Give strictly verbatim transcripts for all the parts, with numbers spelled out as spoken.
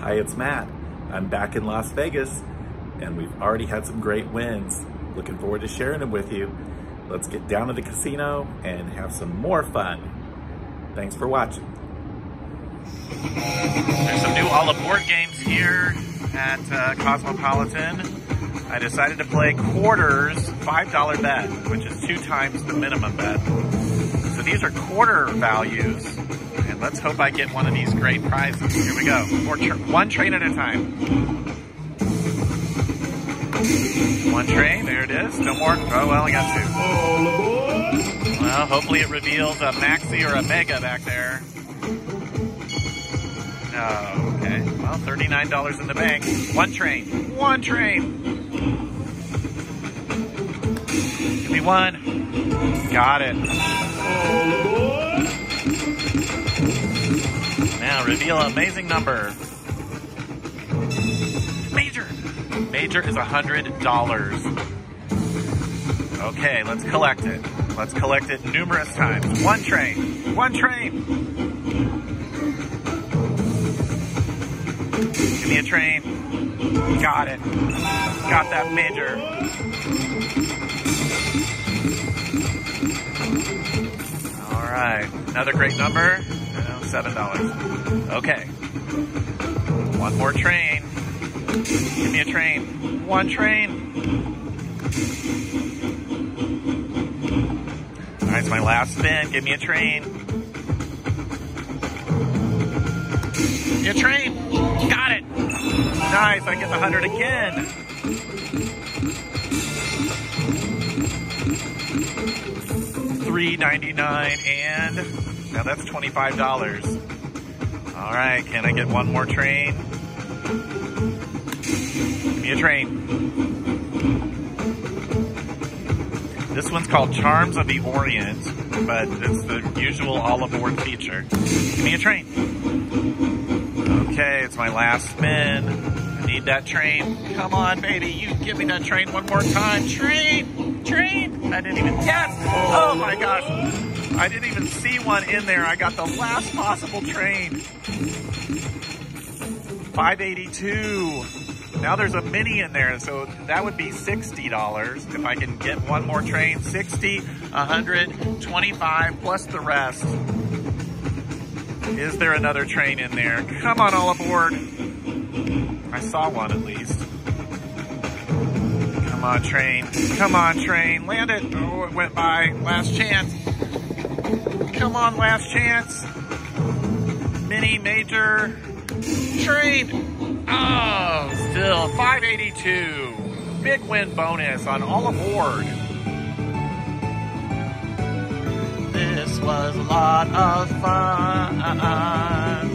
Hi, it's Matt. I'm back in Las Vegas, and we've already had some great wins. Looking forward to sharing them with you. Let's get down to the casino and have some more fun. Thanks for watching. There's some new All Aboard games here at uh, Cosmopolitan. I decided to play quarters, five dollar bet, which is two times the minimum bet. So these are quarter values, and let's hope I get one of these great prizes. Here we go, Four tra one train at a time. One train, there it is. No more. Oh, well, I got two. Well, hopefully it reveals a maxi or a mega back there. Oh, okay. Well, thirty-nine dollars in the bank. One train. One train. Give me one. Got it. Now reveal an amazing number. Major. Major is one hundred dollars. Okay, let's collect it. Let's collect it numerous times. One train. One train. Give me a train. Got it. Got that major. All right. Another great number. seven dollars. Okay. One more train. Give me a train. One train. All right, it's my last spin. Give me a train. Give me a train. Got it. Nice. I get the hundred again. three ninety-nine, and now that's twenty-five dollars. All right. Can I get one more train? Give me a train. This one's called Charms of the Orient, but it's the usual All Aboard feature. Give me a train. Okay, it's my last spin. I need that train. Come on, baby, you give me that train one more time. Train, train. I didn't even guess. Oh my gosh. I didn't even see one in there. I got the last possible train. five eighty-two. Now there's a mini in there, so that would be sixty dollars. If I can get one more train, sixty, one hundred, twenty-five, plus the rest. Is there another train in there? Come on, All Aboard. I saw one at least. Come on, train. Come on, train. Land it. Oh, it went by. Last chance. Come on, last chance. Mini, major, train. Oh, still five eighty-two. Big win bonus on All Aboard. This was a lot of fun.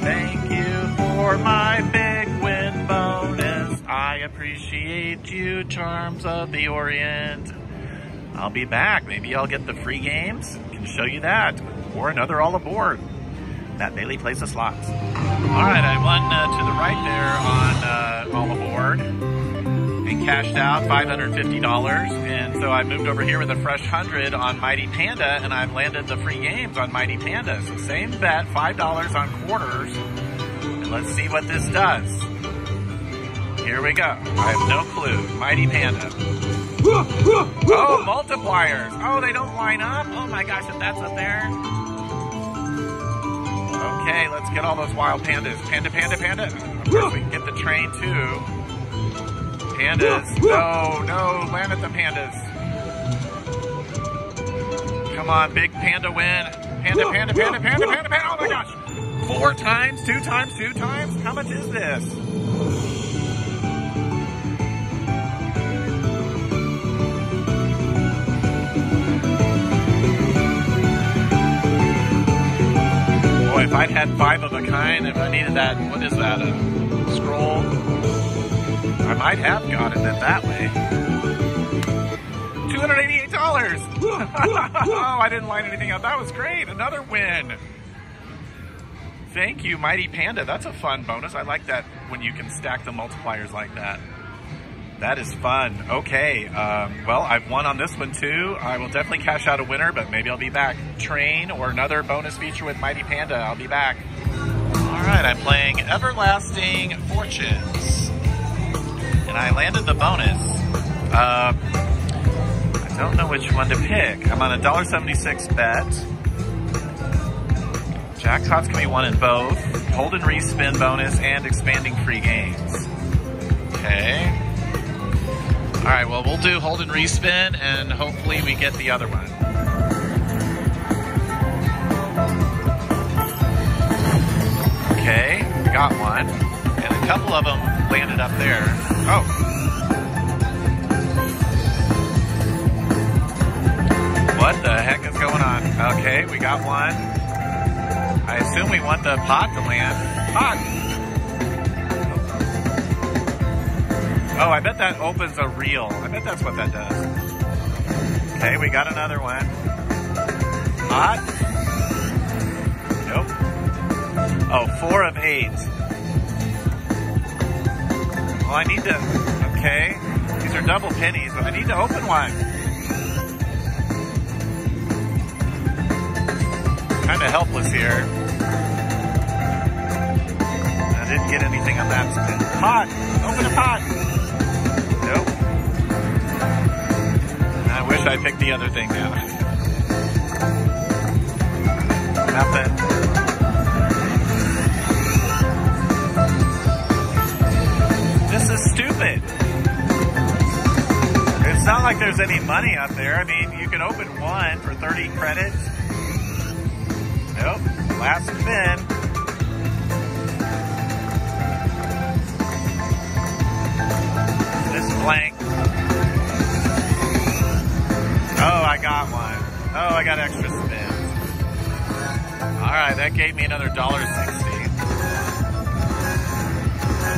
Thank you for my big win bonus. I appreciate you, Charms of the Orient. I'll be back. Maybe I'll get the free games. Can show you that. Or another All Aboard. Matt Bailey Plays the Slots. All right, I won uh, to the right there on uh, All Aboard and cashed out five hundred fifty dollars. And so I moved over here with a fresh hundred on Mighty Panda, and I've landed the free games on Mighty Panda. So same bet, five dollars on quarters. And let's see what this does. Here we go. I have no clue. Mighty Panda. Oh, multipliers. Oh, they don't line up. Oh my gosh, if that's up there. Okay, let's get all those wild pandas. Panda, panda, panda. Of course we can get the train too. Pandas. No, no, land at the pandas. Come on, big panda win. Panda, panda, panda, panda, panda, panda. Oh my gosh. Four times, two times, two times. How much is this? If I'd had five of a kind, if I needed that, what is that, a scroll? I might have gotten it that way. two hundred eighty-eight dollars! Oh, I didn't line anything up. That was great. Another win. Thank you, Mighty Panda. That's a fun bonus. I like that when you can stack the multipliers like that. That is fun. Okay. Um, well, I've won on this one too. I will definitely cash out a winner, but maybe I'll be back. Train or another bonus feature with Mighty Panda. I'll be back. All right. tonight I'm playing Everlasting Fortunes. And I landed the bonus. Uh, I don't know which one to pick. I'm on a one dollar seventy-six bet. Jackpots can be won in both. Hold and re-spin bonus and expanding free games. Okay. All right, well, we'll do hold and re-spin, and hopefully we get the other one. Okay, we got one. And a couple of them landed up there. Oh. What the heck is going on? Okay, we got one. I assume we want the pot to land. Pot! Oh, I bet that opens a reel. I bet that's what that does. Okay, we got another one. Hot. Nope. Oh, four of eight. Well, I need to... Okay. These are double pennies, but I need to open one. Kind of helpless here. I didn't get anything on that spin. Pot! Open a pot! Nope. I wish I picked the other thing now. Nothing. This is stupid. It's not like there's any money up there. I mean, you can open one for thirty credits. Nope. Last spin. Blank. Oh, I got one. Oh, I got extra spins. Alright, that gave me another one dollar sixty.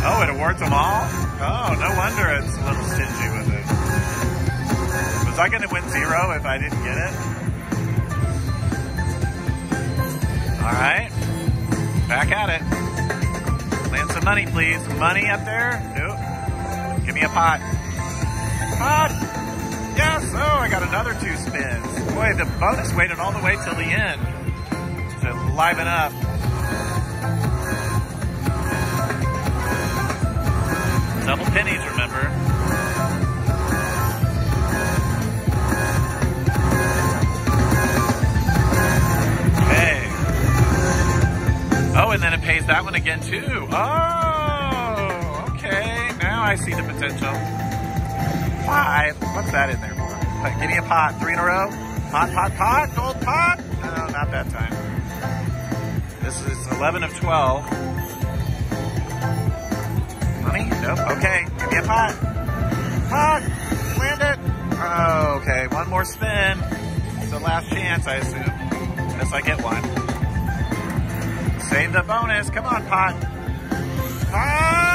Oh, it awards them all? Oh, no wonder it's a little stingy with it. Was I going to win zero if I didn't get it? Alright. Back at it. Land some money, please. Money up there? Nope. Give me a pot. Pot! Yes! Oh, I got another two spins. Boy, the bonus waited all the way till the end to liven up. Double pennies, remember. Okay. Oh, and then it pays that one again, too. Oh, okay. I see the potential. Five. What's that in there for? Give me a pot. Three in a row. Pot, pot, pot. Gold pot. No, not that time. This is eleven of twelve. Money? Nope. Okay. Give me a pot. Pot. Land it. Oh, okay. One more spin. It's the last chance, I assume. Unless I get one. Save the bonus. Come on, pot. Pot.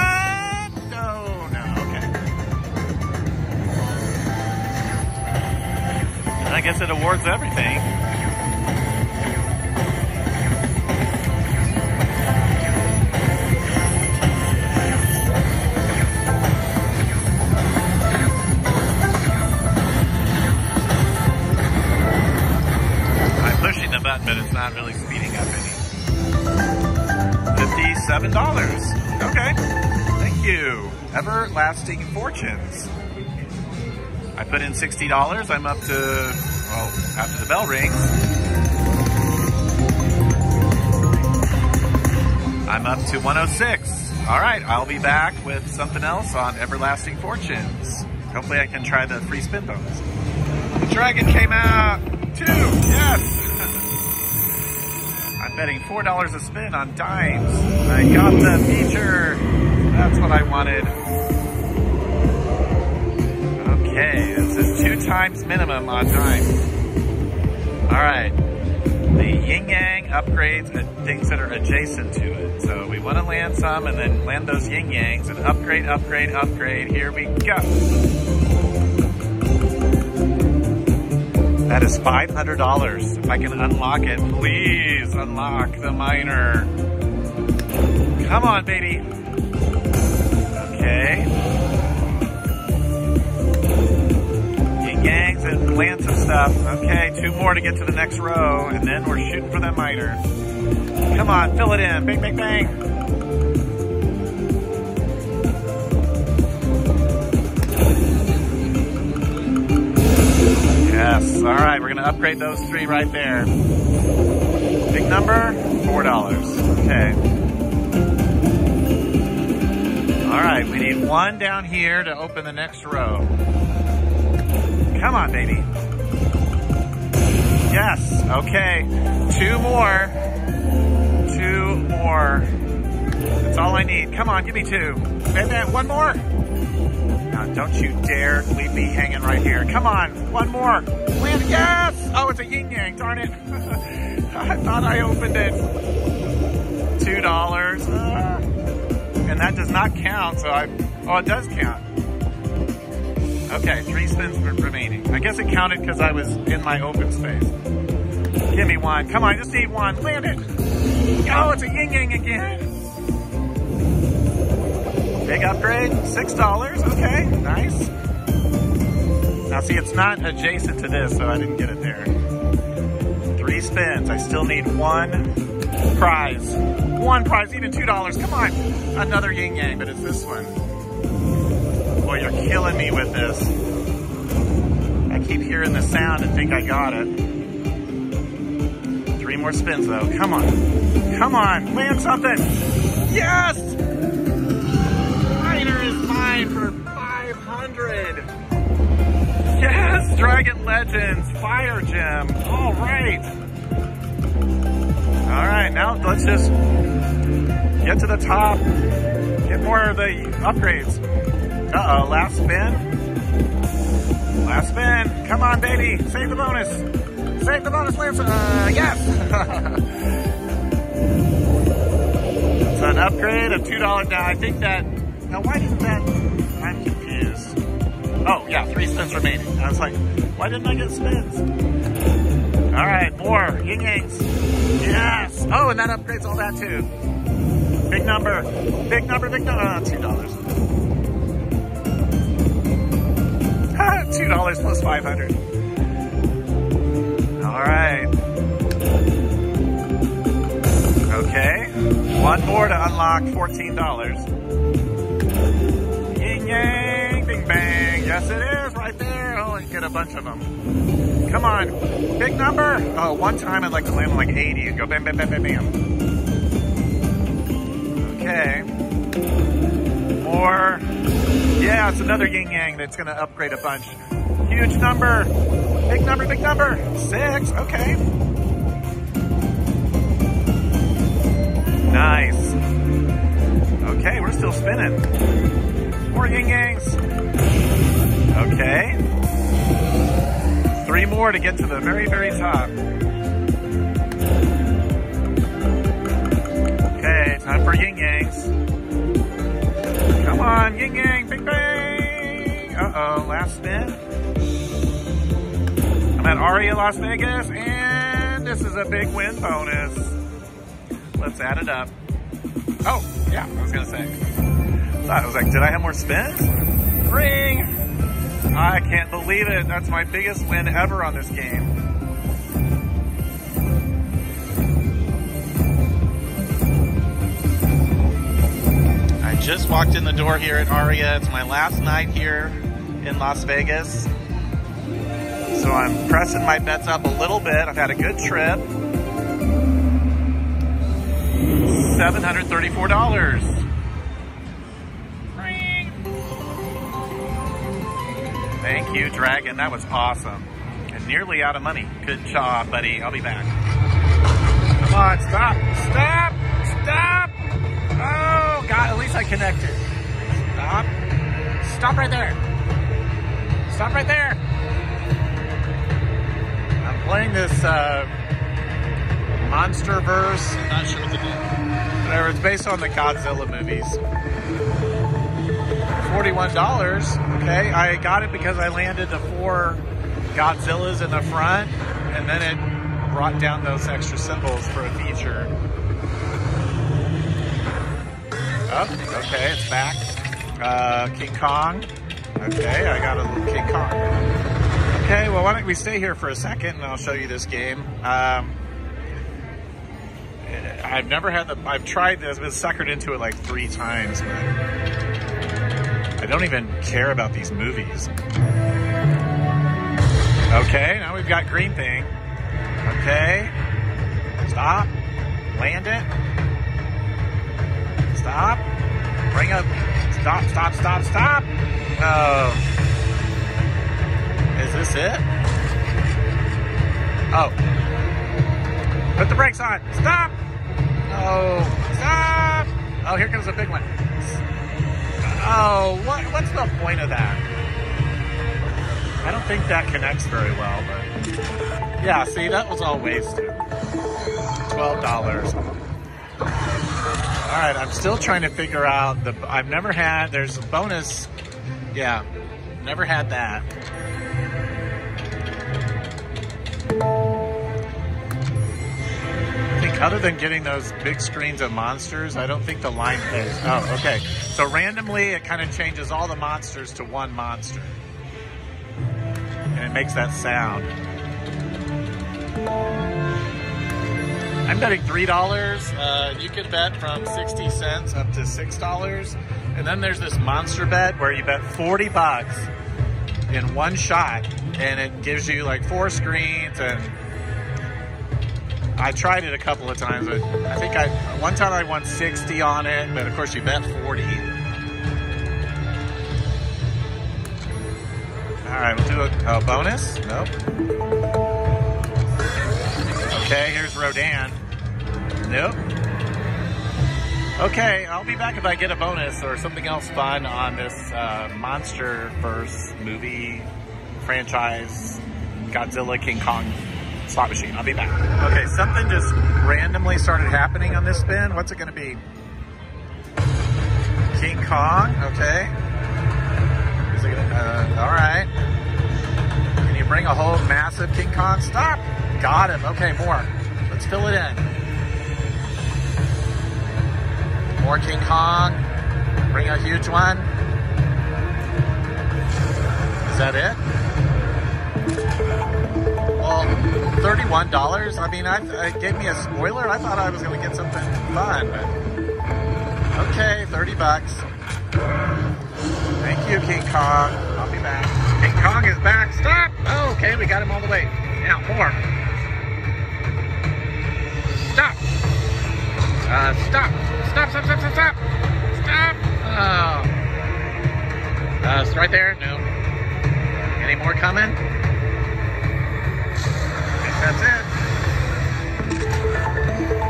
I guess it awards everything. I'm pushing the button, but it's not really speeding up any. fifty-seven dollars. Okay. Thank you. Everlasting Fortunes. I put in sixty dollars. I'm up to, well, after the bell rings, I'm up to one oh six. All right, I'll be back with something else on Everlasting Fortunes. Hopefully I can try the free spin bonus. The dragon came out, two, yes. I'm betting four dollars a spin on dimes. I got the feature. That's what I wanted. Okay, this is two times minimum on time. All right, the yin-yang upgrades and things that are adjacent to it. So we want to land some and then land those yin-yangs and upgrade, upgrade, upgrade. Here we go. That is five hundred dollars. If I can unlock it, please unlock the miner. Come on, baby. Okay. Gangs and land some stuff. Okay, two more to get to the next row, and then we're shooting for that miter. Come on, fill it in. Bang, bang, bang. Yes, all right, we're gonna upgrade those three right there. Big number, four dollars, okay. All right, we need one down here to open the next row. Come on, baby. Yes, okay, two more, two more. That's all I need, come on, give me two. And then one more. No, don't you dare leave me hanging right here. Come on, one more. Win. Yes, oh, it's a yin-yang, darn it. I thought I opened it. two dollars, uh, and that does not count, so I, oh, it does count. Okay, three spins remaining. I guess it counted because I was in my open space. Give me one. Come on, I just need one. Land it. Oh, it's a yin-yang again. Big upgrade, six dollars. Okay, nice. Now see, it's not adjacent to this, so I didn't get it there. Three spins. I still need one prize. One prize, even two dollars. Come on. Another yin-yang, but it's this one. Boy, you're killing me with this. I keep hearing the sound and think I got it. Three more spins though, come on. Come on, land something. Yes! Miner is mine for five hundred. Yes, Dragon Legends, Fire Gem, all right. All right, now let's just get to the top, get more of the upgrades. Uh-oh, last spin. Last spin. Come on, baby. Save the bonus. Save the bonus, Lance. Uh, yes! It's an upgrade of two dollars now. I think that... Now, why didn't that... I'm confused. Oh, yeah, three spins remaining. I was like, why didn't I get spins? All right, more. Yin-yangs. Yes! Oh, and that upgrades all that, too. Big number. Big number, big number. Uh, two dollars. two dollars plus five hundred. All right. Okay. One more to unlock fourteen dollars. Yin yang, bing bang. Yes, it is right there. Oh, and get a bunch of them. Come on. Big number. Oh, one time I'd like to land on like eighty and go bam, bam, bam, bam, bam. Okay. More. Yeah, it's another yin-yang that's going to upgrade a bunch. Huge number. Big number, big number. Six, okay. Nice. Okay, we're still spinning. More yin-yangs. Okay. Three more to get to the very, very top. Okay, time for yin-yangs. Come on, yin yang, bing bang! Uh oh, last spin. I'm at Aria, Las Vegas, and this is a big win bonus. Let's add it up. Oh, yeah, I was gonna say. So I was like, did I have more spins? Ring! I can't believe it. That's my biggest win ever on this game. Just walked in the door here at Aria. It's my last night here in Las Vegas. So I'm pressing my bets up a little bit. I've had a good trip. seven hundred thirty-four dollars. Thank you, Dragon. That was awesome. And nearly out of money. Good job, buddy. I'll be back. Come on, stop, stop, stop. Oh. God, at least I connected. Stop. Stop right there. Stop right there. I'm playing this uh, Monsterverse. I'm not sure what to do. Whatever, it's based on the Godzilla movies. forty-one dollars. Okay, I got it because I landed the four Godzillas in the front, and then it brought down those extra symbols for a feature. Oh, okay, it's back. Uh, King Kong. Okay, I got a little King Kong. Okay, well, why don't we stay here for a second and I'll show you this game. Um, I've never had the, I've tried this, I've been suckered into it like three times, but I don't even care about these movies. Okay, now we've got green thing. Okay. Stop. Land it. Stop. Bring up. Stop, stop, stop, stop. Oh. Is this it? Oh. Put the brakes on. Stop. Oh, stop. Oh, here comes a big one. Oh, what? What's the point of that? I don't think that connects very well, but yeah, see, that was all wasted. twelve dollars. All right, I'm still trying to figure out the, I've never had, there's a bonus. Yeah, never had that. Other than getting those big screens of monsters, I don't think the line plays. Oh, okay. So randomly, it kind of changes all the monsters to one monster. And it makes that sound. I'm betting three dollars. Uh, you can bet from sixty cents up to six dollars. And then there's this monster bet where you bet forty bucks in one shot. And it gives you like four screens and... I tried it a couple of times, but I think I, one time I won sixty on it, but of course you bet forty. All right, we'll do a, a bonus. Nope. Okay, here's Rodan. Nope. Okay, I'll be back if I get a bonus or something else fun on this uh, Monsterverse movie franchise, Godzilla, King Kong. Slot machine. I'll be back. Okay, something just randomly started happening on this spin. What's it going to be? King Kong. Okay. Is it gonna, uh, all right. Can you bring a whole massive King Kong? Stop. Got him. Okay, more. Let's fill it in. More King Kong. Bring a huge one. Is that it? Well, thirty-one dollars. I mean, I, it gave me a spoiler. I thought I was going to get something fun. But... okay, thirty bucks. Thank you, King Kong. I'll be back. King Kong is back. Stop! Oh, okay, we got him all the way. Now, more. Stop. Uh, stop. Stop, stop, stop, stop, stop. Stop. Oh. Uh, it's right there. No. Any more coming? That's it.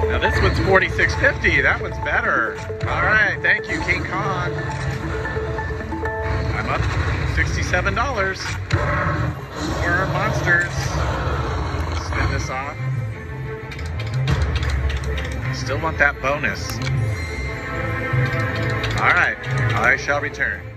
Now this one's forty-six fifty. That one's better. All right, thank you, King Kong. I'm up sixty-seven dollars. More monsters. Spin this off. Still want that bonus. All right, I shall return.